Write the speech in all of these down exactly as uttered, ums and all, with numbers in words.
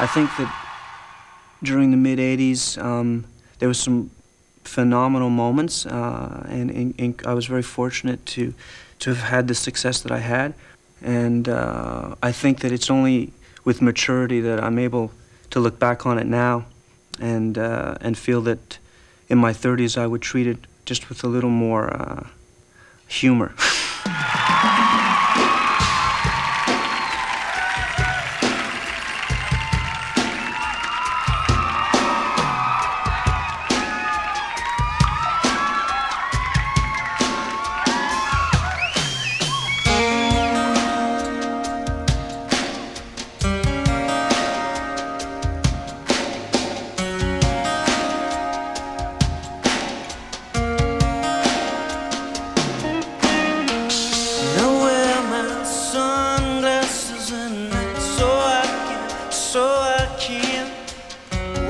I think that during the mid eighties, um, there was some phenomenal moments, uh, and, and, and I was very fortunate to, to have had the success that I had. And uh, I think that it's only with maturity that I'm able to look back on it now and, uh, and feel that in my thirties I would treat it just with a little more uh, humor.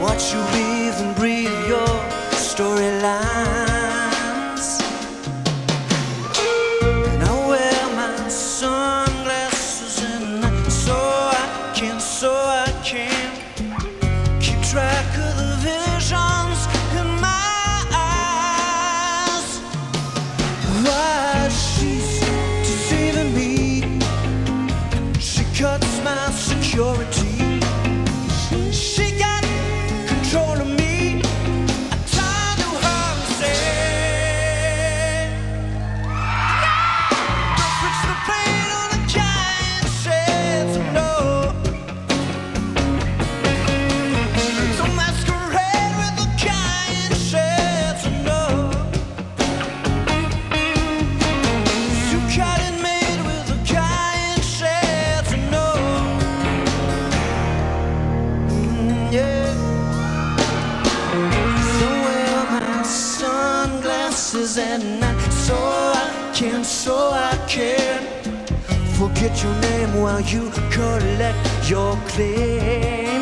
Watch you live and breathe your storylines. And I wear my sunglasses and I, so I can, so I can keep track of the visions in my eyes. Why she's deceiving me? She cuts my security. And I, so I can, so I can forget your name while you collect your claim.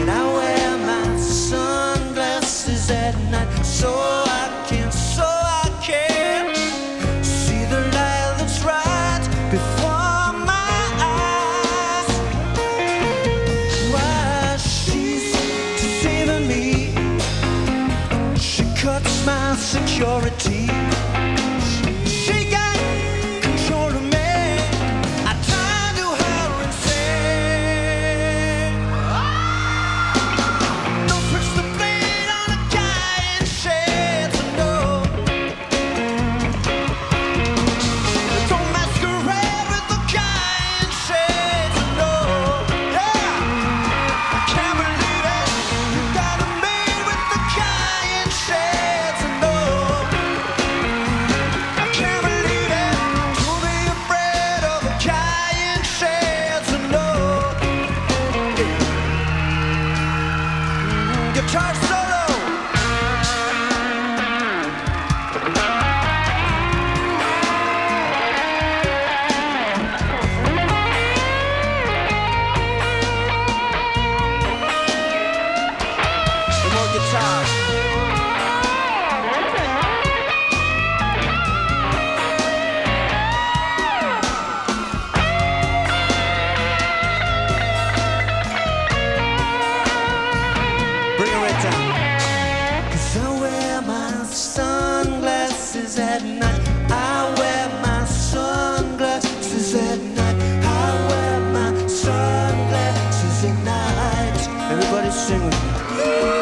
And I wear my sunglasses at night, so I can, so I can see the light that's right before my eyes. Why she's deceiving me? Cuts my security. She got control of me. I turn to her and say, oh! Don't switch the blade on a guy in shades of no. Don't masquerade with a guy in shades of no. Yeah, I can't believe it. You got a maid with a guy in shades. Guitar solo. More guitar. Cause I wear my sunglasses at night. I wear my sunglasses at night. I wear my sunglasses at night. Everybody sing with me.